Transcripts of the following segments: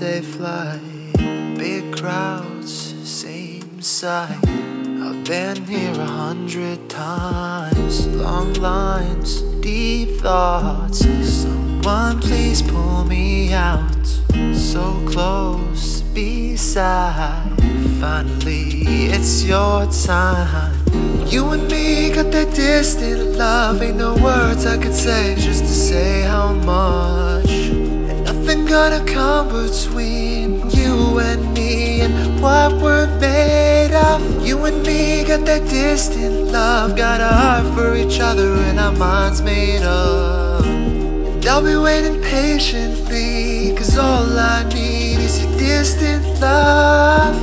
midday flight, big crowds, same sight. I've been here 100 times, long lines, deep thoughts. Someone please pull me out, so close beside. Finally, it's your time. You and me got that distant love. Ain't no words I could say just to say how much. And nothing gonna come between you and me and what we're made of. You and me got that distant love, got a heart for each other and our minds made up. And I'll be waiting patiently, cause all I need is your distant love.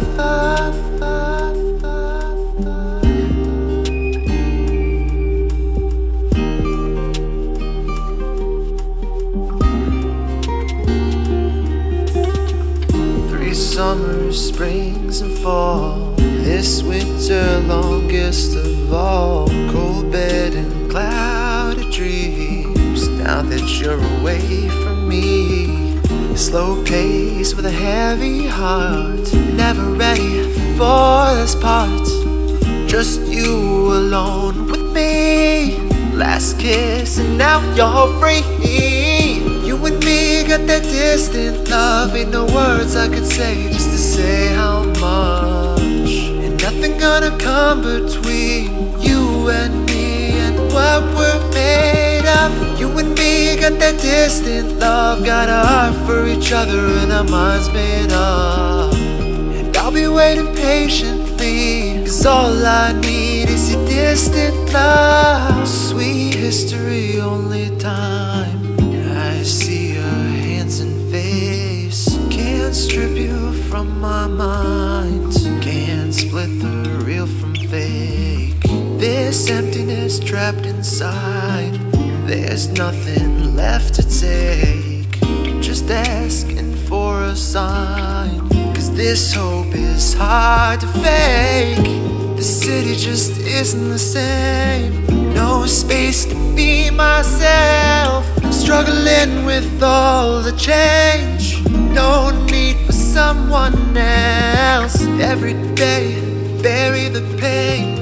Summers, springs and fall, this winter longest of all. Cold bed and clouded dreams, now that you're away from me. Slow pace with a heavy heart, never ready for this part. Just you alone with me, last kiss and now you're free. You and me got that distant love. Ain't no words I could say just to say how much. And nothing gonna come between you and me and what we're made of. You and me got that distant love, got a heart for each other and our minds made up. And I'll be waiting patiently, cause all I need is your distant love. Sweet history, only time I see your hands and face, can't strip you from my mind, can't split the real from fake. This emptiness trapped inside, there's nothing left to take. Just asking for a sign, cause this hope is hard to fake. The city just isn't the same, no space to be myself. Struggling with all the change, no need for someone else. Every day, bury the pain,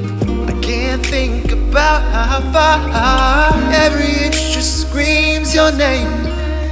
I can't think about how far. Every inch just screams your name.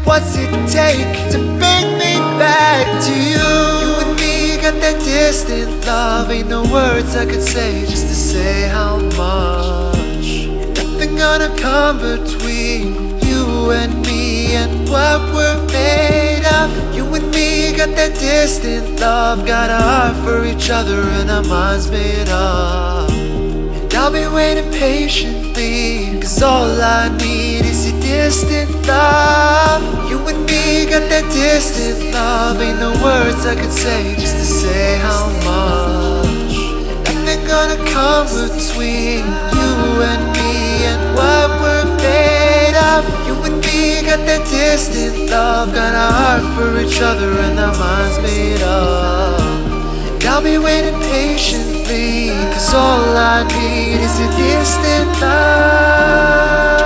What's it take to bring me back to you? You and me got that distant love. Ain't no words I could say just to say how much. Nothing gonna come between you and me and what we're made of. You and me got that distant love, got a heart for each other and our minds made up. And I'll be waiting patiently, cause all I need is your distant love. You and me got that distant love. Ain't no words I could say just to say how much. And nothing gonna come between you and me and what we're made of. You and me got that distant love, got a heart for each other and our minds made up. And I'll be waiting patiently, cause all I need is a distant love.